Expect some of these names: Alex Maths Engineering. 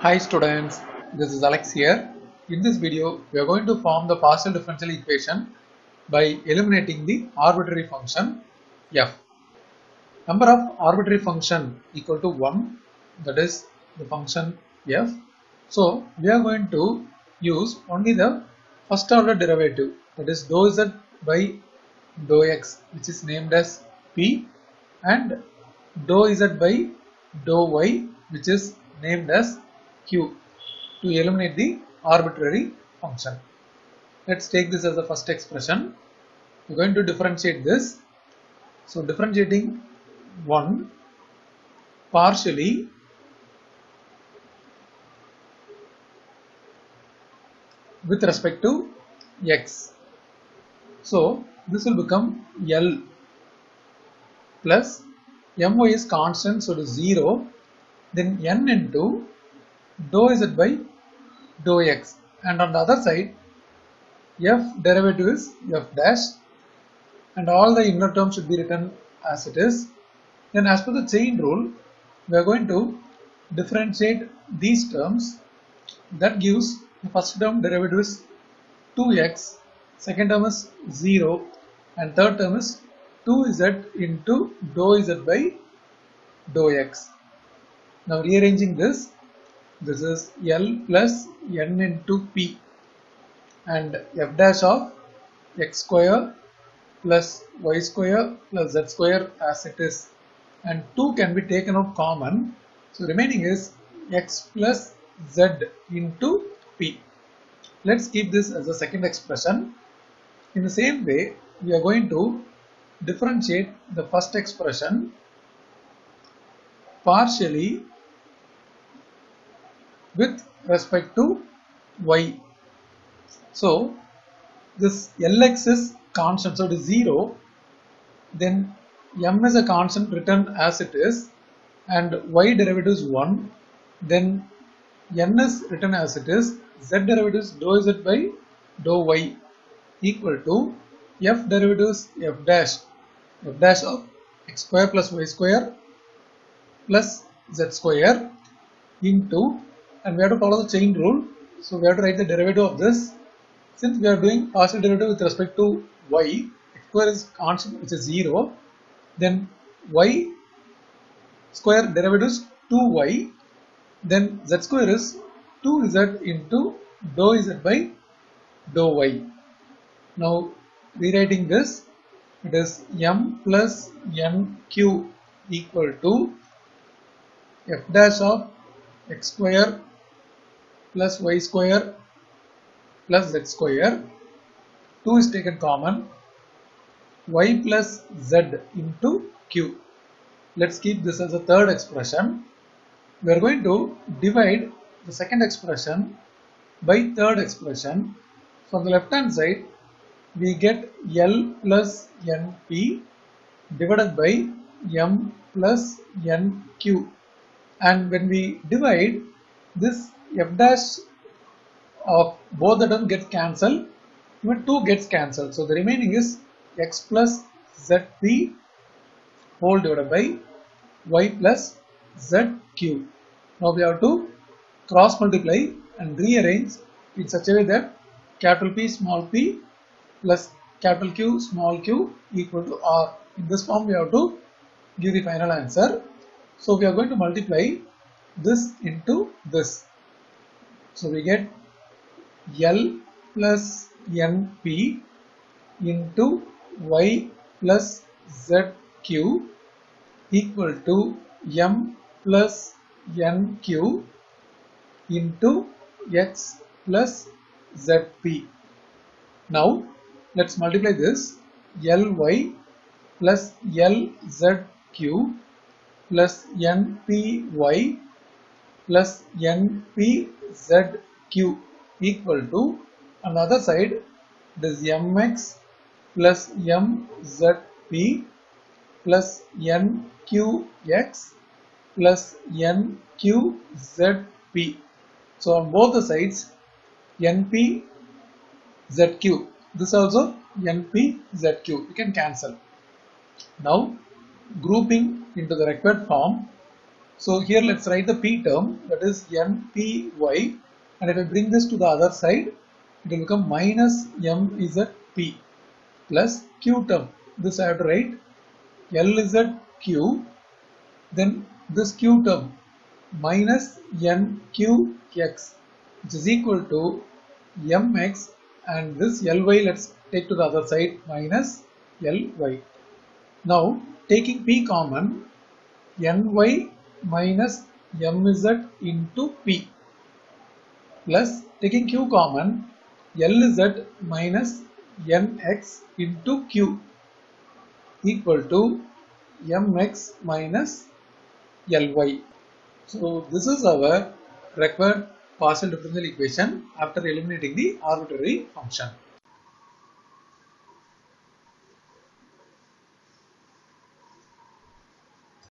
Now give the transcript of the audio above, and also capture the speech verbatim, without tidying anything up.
Hi students, this is Alex here. In this video, we are going to form the partial differential equation by eliminating the arbitrary function f. Number of arbitrary function equal to one, that is the function f. So we are going to use only the first order derivative, that is dou z by dou x, which is named as p, and dou z by dou y, which is named as q, to eliminate the arbitrary function. Let's take this as the first expression. We're going to differentiate this. So differentiating one partially with respect to x. So this will become L plus my is constant, so it is zero, then n into dou z by dou x, and on the other side f derivative is f dash, and all the inner terms should be written as it is. Then as per the chain rule, we are going to differentiate these terms. That gives the first term derivative is two x, second term is zero, and third term is two z into dou z by dou x. Now rearranging this, this is L plus n into p, and f dash of x square plus y square plus z square as it is, and two can be taken out common, so remaining is x plus z into p. Let's keep this as a second expression. In the same way, we are going to differentiate the first expression partially with respect to y. So this Lx is constant, so it is zero, then m is a constant written as it is, and y derivative is one, then n is written as it is, z derivative is dou z by dou y, equal to f derivative is f dash, f dash of x square plus y square plus z square into, and we have to follow the chain rule, so we have to write the derivative of this. Since we are doing partial derivative with respect to y, x square is constant, which is zero, then y square derivative is two y, then z square is two z into dou z by dou y. Now rewriting this, it is m plus nq equal to f dash of x square plus y square plus z square, two is taken common, y plus z into q. Let's keep this as a third expression. We are going to divide the second expression by third expression. From the left hand side, we get L plus np divided by m plus nq, and when we divide, this f dash of both the terms gets cancelled, even two gets cancelled, so the remaining is x plus zp whole divided by y plus zq. Now we have to cross multiply and rearrange in such a way that capital P small p plus capital Q small q equal to r. In this form we have to give the final answer. So we are going to multiply this into this. So we get L plus np into y plus zq equal to m plus nq into x plus zp. Now let's multiply this, Ly plus Lzq plus npy plus npzq equal to, on the other side it is mx plus mzp plus nqx plus nqzp. So on both the sides npzq, this also npzq, we can cancel. Now grouping into the required form, So here let's write the p term, that is m p y, and if I bring this to the other side, it will become minus m is at p plus q term. This I have to write l is at q, then this q term minus n q x, which is equal to m x, and this ly let's take to the other side, minus ly. Now taking p common, ny minus mz into p plus taking q common, lz minus nx into q equal to mx minus ly. So this is our required partial differential equation after eliminating the arbitrary function.